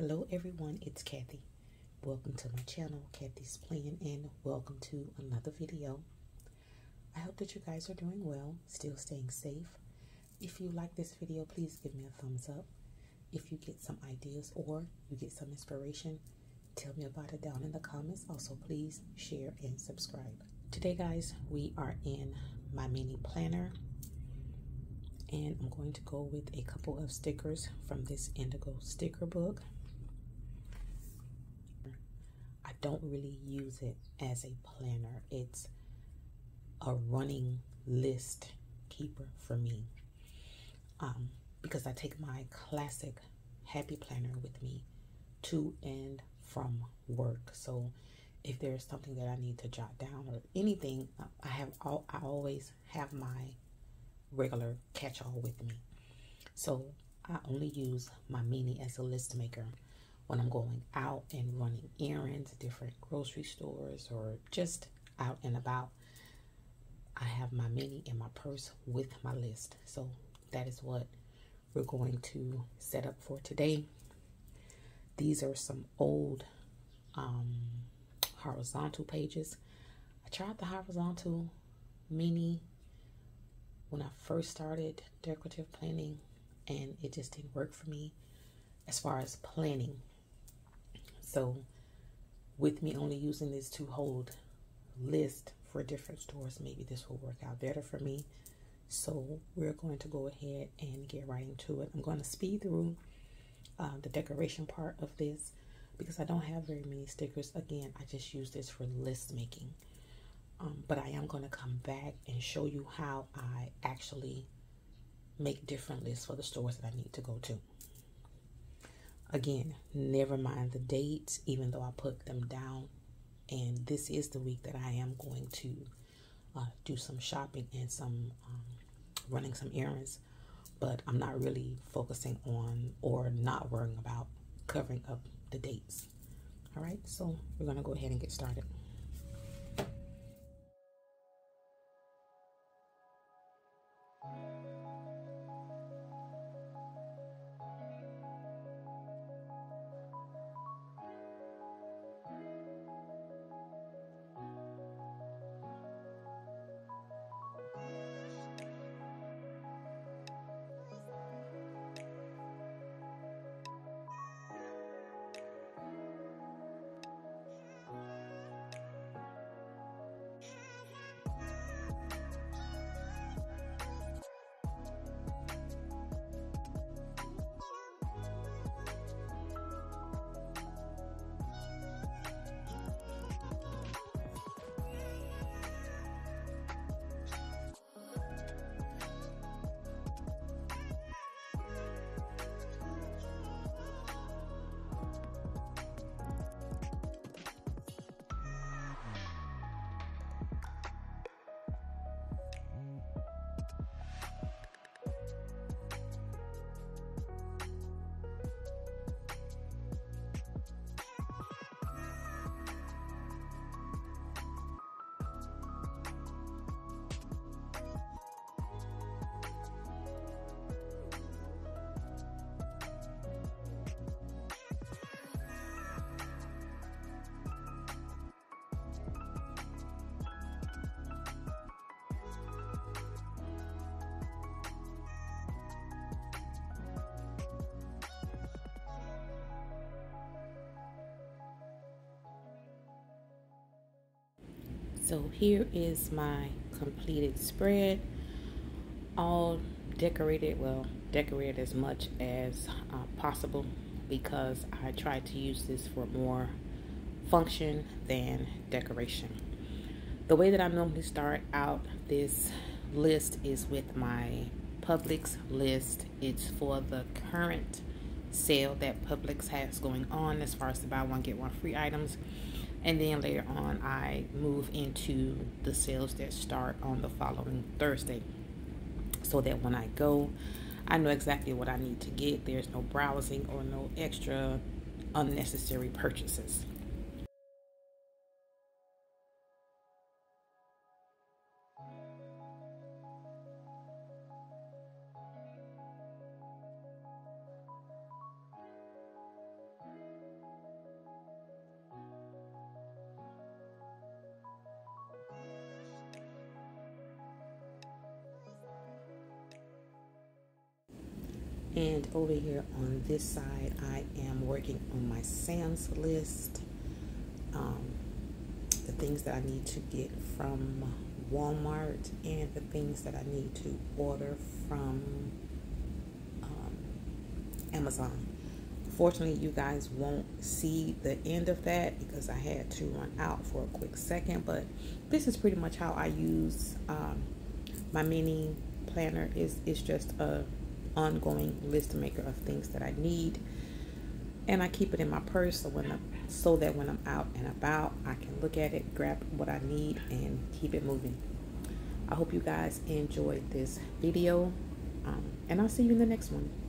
Hello everyone, it's Kathy. Welcome to my channel, Kathey's Plan, and welcome to another video. I hope that you guys are doing well, still staying safe. If you like this video, please give me a thumbs up. If you get some ideas or you get some inspiration, tell me about it down in the comments. Also, please share and subscribe. Today, guys, we are in my mini planner, and I'm going to go with a couple of stickers from this Indigo sticker book. I don't really use it as a planner. It's a running list keeper for me because I take my classic Happy Planner with me to and from work. So if there's something that I need to jot down or anything, I always have my regular catch-all with me. So I only use my mini as a list maker when I'm going out and running errands, different grocery stores, or just out and about. I have my mini in my purse with my list. So that is what we're going to set up for today. These are some old horizontal pages. I tried the horizontal mini when I first started decorative planning, and it just didn't work for me as far as planning. So with me only using this to hold list for different stores, maybe this will work out better for me. So we're going to go ahead and get right into it. I'm going to speed through the decoration part of this because I don't have very many stickers. Again, I just use this for list making. But I am going to come back and show you how I actually make different lists for the stores that I need to go to. Again, never mind the dates, even though I put them down. And this is the week that I am going to do some shopping and some running some errands. But I'm not really focusing on or not worrying about covering up the dates. All right, so we're going to go ahead and get started. So here is my completed spread, all decorated, well, decorated as much as possible because I tried to use this for more function than decoration. The way that I normally start out this list is with my Publix list. It's for the current sale that Publix has going on as far as the buy one, get one free items. And then later on, I move into the sales that start on the following Thursday so that when I go, I know exactly what I need to get. There's no browsing or no extra unnecessary purchases. And over here on this side, I am working on my Sam's list, the things that I need to get from Walmart and the things that I need to order from Amazon. Unfortunately, you guys won't see the end of that because I had to run out for a quick second, but this is pretty much how I use my mini planner. It's just a ongoing list maker of things that I need, and I keep it in my purse so that when I'm out and about, I can look at it, grab what I need, and keep it moving. I hope you guys enjoyed this video, and I'll see you in the next one.